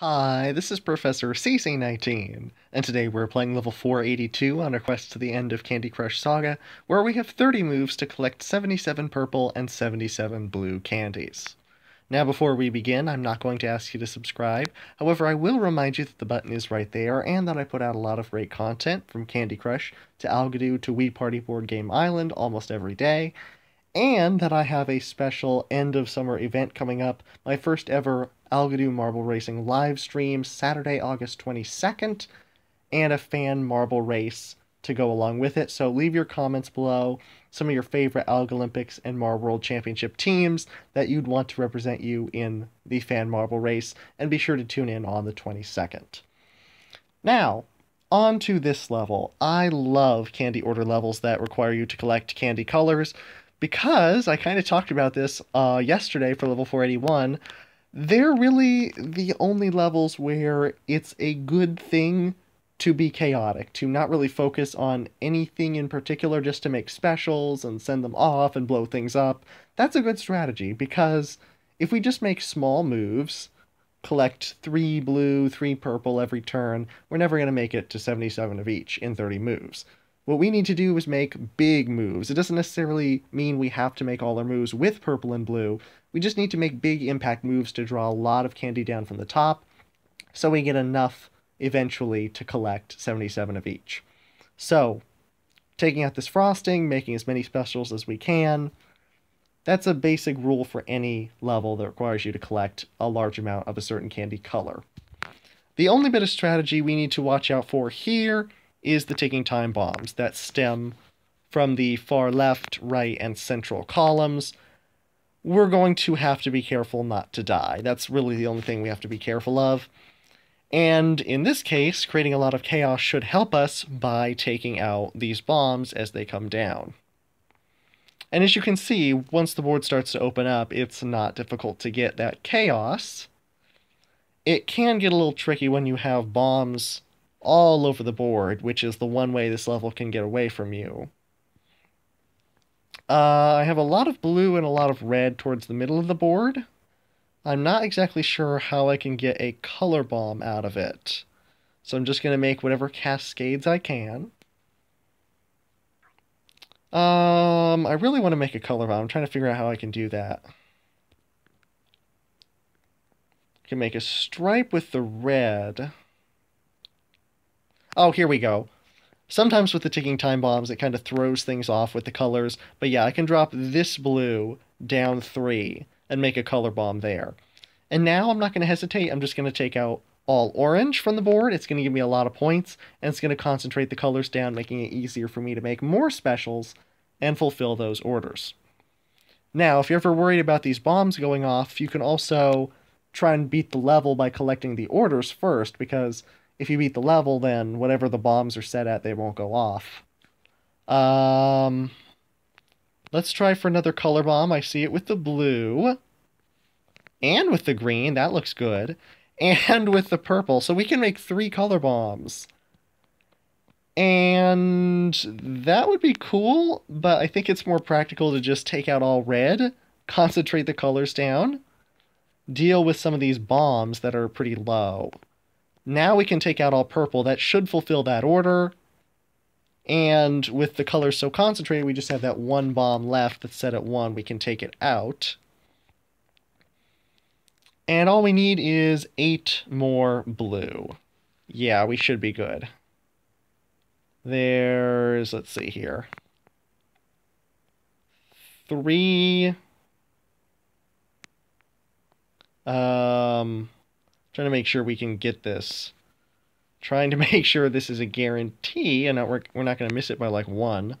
Hi, this is Professor CC19, and today we're playing level 482 on our quest to the end of Candy Crush Saga, where we have 30 moves to collect 77 purple and 77 blue candies. Now before we begin, I'm not going to ask you to subscribe, however I will remind you that the button is right there, and that I put out a lot of great content, from Candy Crush to Algodoo to Wii Party Board Game Island almost every day, and that I have a special end-of-summer event coming up, my first ever Algodoo Marble Racing live stream Saturday, August 22nd, and a fan marble race to go along with it. So leave your comments below, some of your favorite Algolympics and Marble World Championship teams that you'd want to represent you in the fan marble race, and be sure to tune in on the 22nd. Now, on to this level. I love candy order levels that require you to collect candy colors, because I kind of talked about this yesterday for level 481, they're really the only levels where it's a good thing to be chaotic, to not really focus on anything in particular just to make specials and send them off and blow things up. That's a good strategy, because if we just make small moves, collect 3 blue, 3 purple every turn, we're never going to make it to 77 of each in 30 moves. What we need to do is make big moves. It doesn't necessarily mean we have to make all our moves with purple and blue. We just need to make big impact moves to draw a lot of candy down from the top, so we get enough eventually to collect 77 of each. So, taking out this frosting, making as many specials as we can, that's a basic rule for any level that requires you to collect a large amount of a certain candy color. The only bit of strategy we need to watch out for here is the ticking time bombs that stem from the far left, right, and central columns. We're going to have to be careful not to die. That's really the only thing we have to be careful of. And in this case, creating a lot of chaos should help us by taking out these bombs as they come down. And as you can see, once the board starts to open up, it's not difficult to get that chaos. It can get a little tricky when you have bombs all over the board, which is the one way this level can get away from you. I have a lot of blue and a lot of red towards the middle of the board. I'm not exactly sure how I can get a color bomb out of it, so I'm just going to make whatever cascades I can. I really want to make a color bomb. I'm trying to figure out how I can do that. I can make a stripe with the red. Oh, here we go. Sometimes with the ticking time bombs, it kind of throws things off with the colors. But yeah, I can drop this blue down 3 and make a color bomb there. And now I'm not going to hesitate. I'm just going to take out all orange from the board. It's going to give me a lot of points, and it's going to concentrate the colors down, making it easier for me to make more specials and fulfill those orders. Now, if you're ever worried about these bombs going off, you can also try and beat the level by collecting the orders first, because if you beat the level, then whatever the bombs are set at, they won't go off. Let's try for another color bomb. I see it with the blue. And with the green. That looks good. And with the purple. So we can make 3 color bombs. And that would be cool, but I think it's more practical to just take out all red, concentrate the colors down, deal with some of these bombs that are pretty low. Now we can take out all purple. That should fulfill that order. And with the colors so concentrated, we just have that one bomb left that's set at 1. We can take it out. And all we need is 8 more blue. Yeah, we should be good. There's, let's see here, 3. Trying to make sure we can get this. Trying to make sure this is a guarantee, and we're not going to miss it by like 1.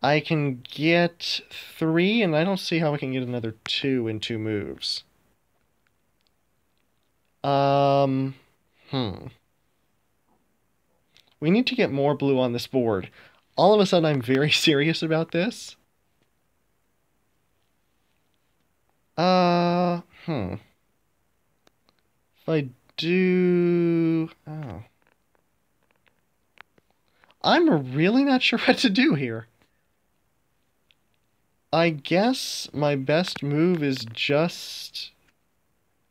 I can get 3, and I don't see how I can get another 2 in 2 moves. We need to get more blue on this board. All of a sudden, I'm very serious about this. If I do, I'm really not sure what to do here. I guess my best move is just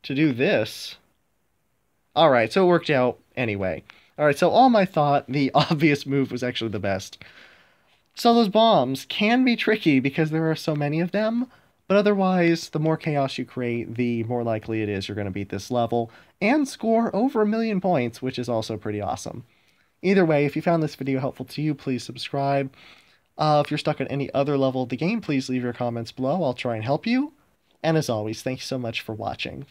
to do this. Alright, so it worked out anyway. Alright, so all my thought, the obvious move was actually the best. So those bombs can be tricky because there are so many of them, but otherwise, the more chaos you create, the more likely it is you're going to beat this level and score over 1,000,000 points, which is also pretty awesome. Either way, if you found this video helpful to you, please subscribe. If you're stuck at any other level of the game, please leave your comments below. I'll try and help you. And as always, thank you so much for watching.